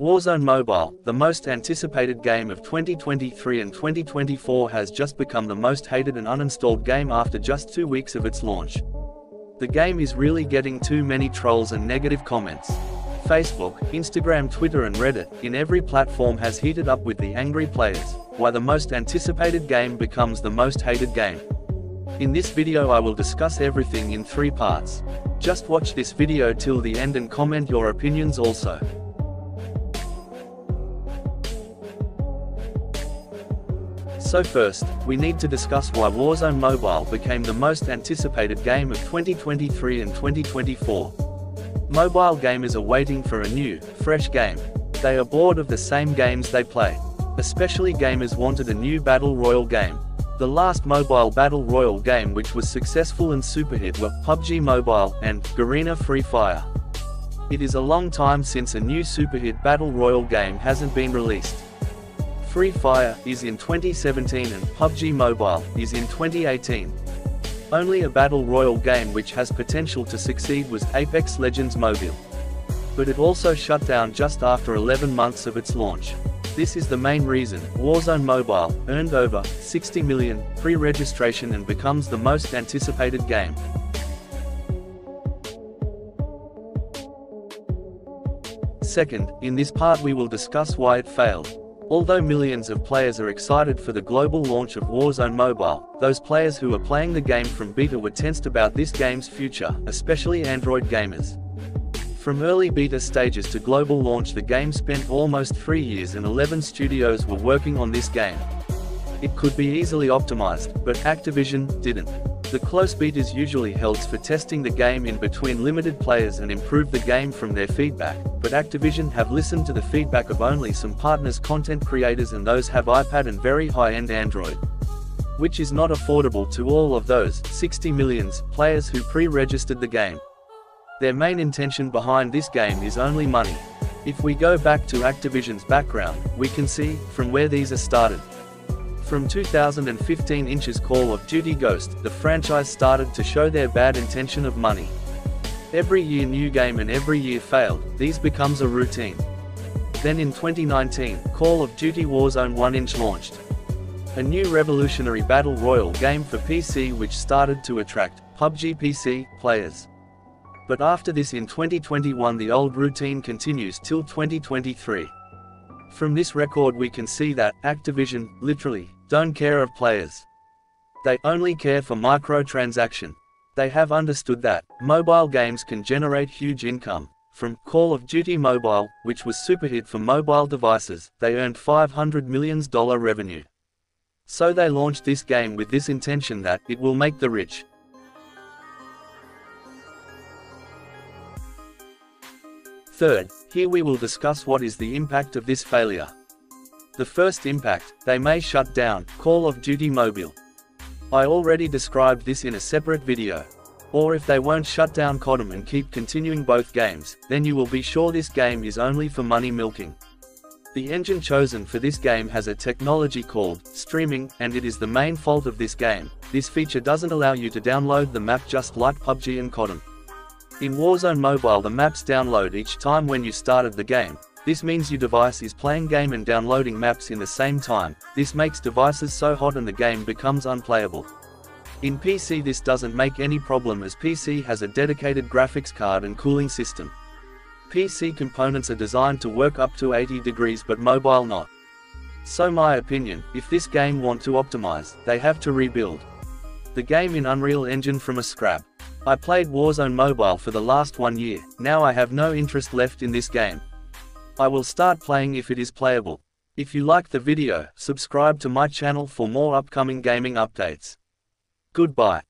Warzone Mobile, the most anticipated game of 2023 and 2024, has just become the most hated and uninstalled game after just 2 weeks of its launch. The game is really getting too many trolls and negative comments. Facebook, Instagram, Twitter and Reddit, in every platform, has heated up with the angry players, while the most anticipated game becomes the most hated game. In this video I will discuss everything in 3 parts. Just watch this video till the end and comment your opinions also. So first, we need to discuss why Warzone Mobile became the most anticipated game of 2023 and 2024. Mobile gamers are waiting for a new, fresh game. They are bored of the same games they play. Especially gamers wanted a new Battle Royale game. The last mobile Battle Royale game which was successful and super hit were PUBG Mobile and Garena Free Fire. It is a long time since a new super hit Battle Royale game hasn't been released. Free Fire is in 2017 and PUBG Mobile is in 2018. Only a Battle Royale game which has potential to succeed was Apex Legends Mobile. But it also shut down just after 11 months of its launch. This is the main reason Warzone Mobile earned over 60 million pre-registration and becomes the most anticipated game. Second, in this part we will discuss why it failed. Although millions of players are excited for the global launch of Warzone Mobile, those players who are playing the game from beta were tensed about this game's future, especially Android gamers. From early beta stages to global launch, the game spent almost 3 years and 11 studios were working on this game. It could be easily optimized, but Activision didn't. The close betas usually helps for testing the game in between limited players and improve the game from their feedback, but Activision have listened to the feedback of only some partners, content creators, and those have iPad and very high-end Android, which is not affordable to all of those 60 million players who pre-registered the game. Their main intention behind this game is only money. If we go back to Activision's background, we can see from where these are started. From 2015 inches Call of Duty Ghost, the franchise started to show their bad intention of money. Every year new game and every year failed, these becomes a routine. Then in 2019, Call of Duty Warzone 1-inch launched. A new revolutionary battle royale game for PC which started to attract PUBG PC players. But after this in 2021 the old routine continues till 2023. From this record we can see that Activision literally don't care of players. They only care for microtransaction. They have understood that mobile games can generate huge income. From Call of Duty Mobile, which was super hit for mobile devices, they earned $500 million revenue. So they launched this game with this intention that it will make the rich. Third, here we will discuss what is the impact of this failure. The first impact, they may shut down Call of Duty Mobile. I already described this in a separate video. Or if they won't shut down CODM and keep continuing both games, then you will be sure this game is only for money milking. The engine chosen for this game has a technology called streaming, and it is the main fault of this game. This feature doesn't allow you to download the map just like PUBG and CODM. In Warzone Mobile the maps download each time when you started the game. This means your device is playing game and downloading maps in the same time. This makes devices so hot and the game becomes unplayable. In PC this doesn't make any problem as PC has a dedicated graphics card and cooling system. PC components are designed to work up to 80 degrees but mobile not. So my opinion, if this game want to optimize, they have to rebuild the game in Unreal Engine from a scrap. I played Warzone Mobile for the last 1 year, now I have no interest left in this game. I will start playing if it is playable. If you like the video, subscribe to my channel for more upcoming gaming updates. Goodbye.